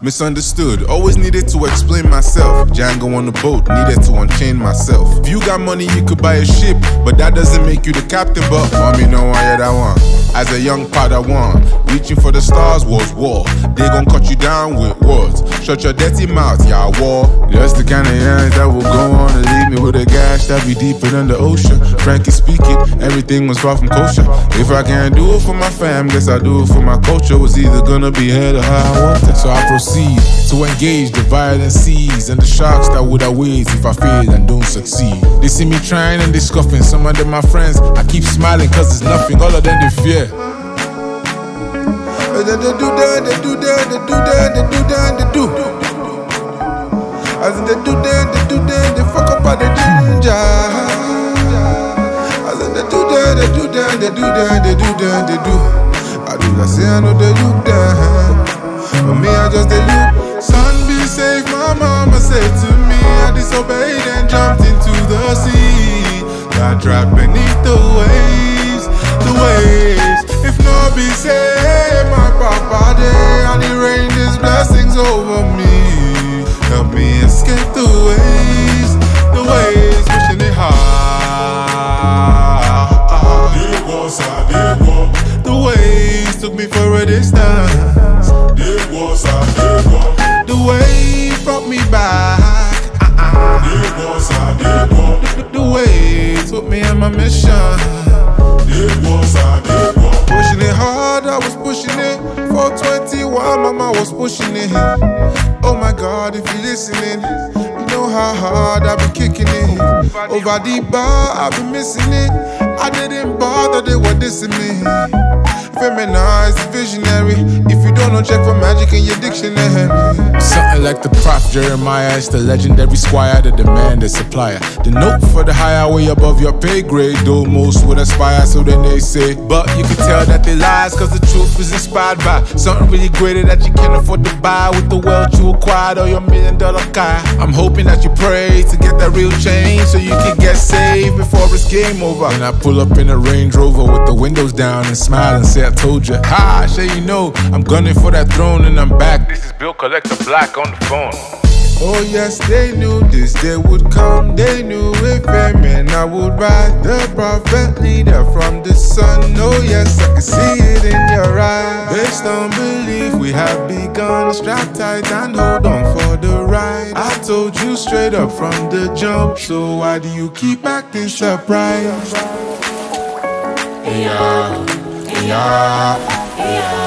Misunderstood, always needed to explain myself. Django on the boat, needed to unchain myself. If you got money, you could buy a ship, but that doesn't make you the captain. But mommy know I had that one. As a young Padawan, reaching for the stars was war. They gon' cut you down with words. Shut your dirty mouth, y'all war. That's the kind of yarns that will go on and leave me with a gash that be deeper than the ocean. Frankly speaking, everything was far from kosher. If I can't do it for my fam, guess I do it for my culture. Was either gonna be head or high water. So I proceed to engage the violent seas and the sharks that would await if I fail and don't succeed. They see me trying and they scoffing. Some of them my friends, I keep smiling cause it's nothing. All of them they fear. They fuck up all the ginger. I do not say I know they look down, but me I just they look. Son be safe, my mama said to me, I disobeyed and jumped into the sea. Got trapped beneath the waves, the waves. If no be safe, my papa day, and he rained his blessings over me. Help me escape the waves, pushing it high. The waves took me for a distance. The wave brought me back. The wave took me on my mission. I was pushing it, 421, mama was pushing it. Oh my God, if you're listening, you know how hard I've been kicking it. Over the bar, I've been missing it. I didn't bother, they were dissing me. Efemena is a visionary. If you don't know, check for magic in your dictionary. Something like the prophet Jeremiah, it's the legendary squire, the demand, the supplier. The note for the higher way above your pay grade, though most would aspire, so then they say. But you can tell that they lies, cause the truth is inspired by something really greater that you can't afford to buy with the wealth you acquired or your $1 million car. I'm hoping that you pray to get that real change so you can get saved before it's game over. And I pull up in a Range Rover with the windows down and smile and say, I told you, ha, sure you know, I'm gunning for that throne and I'm back. This is Bill Collector Black on the phone. Oh yes, they knew this day would come. They knew Efemena would ride, the prophet leader from the sun. Oh yes, I can see it in your eyes. Based on belief, we have begun. Strap tight and hold on for the ride. I told you straight up from the jump, so why do you keep acting surprised? Yeah.